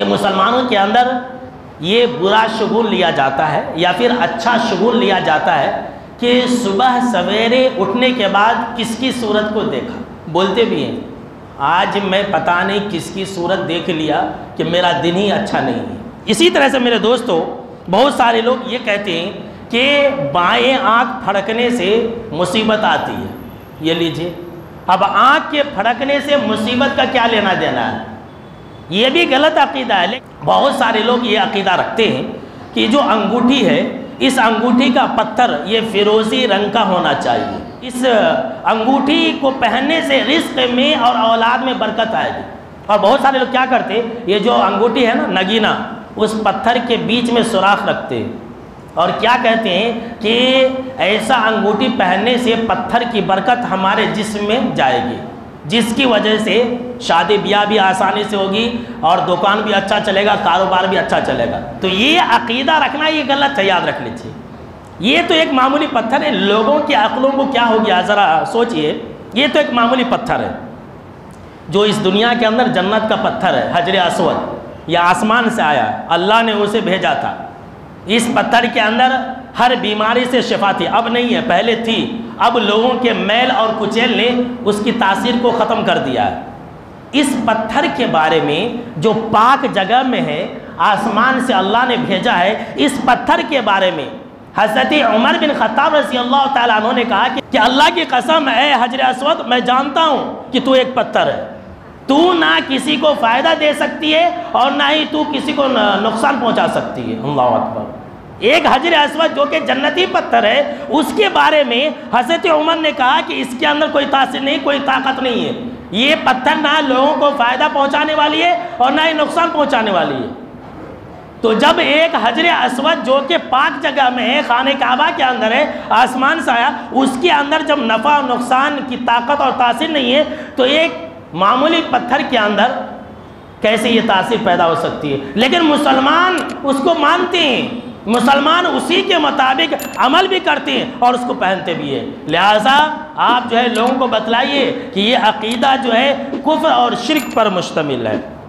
ये मुसलमानों के अंदर ये बुरा शुगुल लिया जाता है या फिर अच्छा शुगुल लिया जाता है कि सुबह सवेरे उठने के बाद किसकी सूरत को देखा, बोलते भी हैं आज मैं पता नहीं किसकी सूरत देख लिया कि मेरा दिन ही अच्छा नहीं है। इसी तरह से मेरे दोस्तों बहुत सारे लोग ये कहते हैं कि बाएं आँख फड़कने से मुसीबत आती है। ये लीजिए, अब आँख के फड़कने से मुसीबत का क्या लेना देना है, ये भी गलत अकीदा है। लेकिन बहुत सारे लोग ये अकीदा रखते हैं कि जो अंगूठी है इस अंगूठी का पत्थर ये फिरोजी रंग का होना चाहिए, इस अंगूठी को पहनने से रिस्क में और औलाद में बरकत आएगी। और बहुत सारे लोग क्या करते हैं, ये जो अंगूठी है ना नगीना, उस पत्थर के बीच में सुराख रखते हैं और क्या कहते हैं कि ऐसा अंगूठी पहनने से पत्थर की बरकत हमारे जिस्म में जाएगी, जिसकी वजह से शादी ब्याह भी आसानी से होगी और दुकान भी अच्छा चलेगा, कारोबार भी अच्छा चलेगा। तो ये अकीदा रखना ये गलत है, याद रख लीजिए। ये तो एक मामूली पत्थर है, लोगों के अक्लों को क्या हो गया ज़रा सोचिए। ये तो एक मामूली पत्थर है जो इस दुनिया के अंदर जन्नत का पत्थर है, हजरे अस्वद, या आसमान से आया, अल्लाह ने उसे भेजा था। इस पत्थर के अंदर हर बीमारी से शिफा थी, अब नहीं है, पहले थी। अब लोगों के मैल और कुचेल ने उसकी तासीर को ख़त्म कर दिया। इस पत्थर के बारे में जो पाक जगह में है, आसमान से अल्लाह ने भेजा है, इस पत्थर के बारे में हज़रत उमर बिन ख़त्ताब रज़ियल्लाहु तआला अन्हु ने कहा कि अल्लाह की कसम है हजर अस्वद, मैं जानता हूँ कि तू एक पत्थर है, तू ना किसी को फ़ायदा दे सकती है और ना ही तू किसी को नुकसान पहुंचा सकती है। अल्लाहु अकबर। एक हजर अस्वद जो कि जन्नती पत्थर है, उसके बारे में हज़रत उमर ने कहा कि इसके अंदर कोई तासीर नहीं, कोई ताकत नहीं है, ये पत्थर ना लोगों को फ़ायदा पहुंचाने वाली है और ना ही नुकसान पहुंचाने वाली है। तो जब एक हजर अस्वद जो कि पाक जगह में है, खाने काबा के अंदर है, आसमान से आया, उसके अंदर जब नफ़ा और नुकसान की ताकत और तासीर नहीं है, तो एक मामूली पत्थर के अंदर कैसे ये तासीर पैदा हो सकती है। लेकिन मुसलमान उसको मानते हैं, मुसलमान उसी के मुताबिक अमल भी करते हैं और उसको पहनते भी हैं। लिहाजा आप जो है लोगों को बतलाइए कि ये अकीदा जो है कुफ्र और शिर्क पर मुश्तमिल है।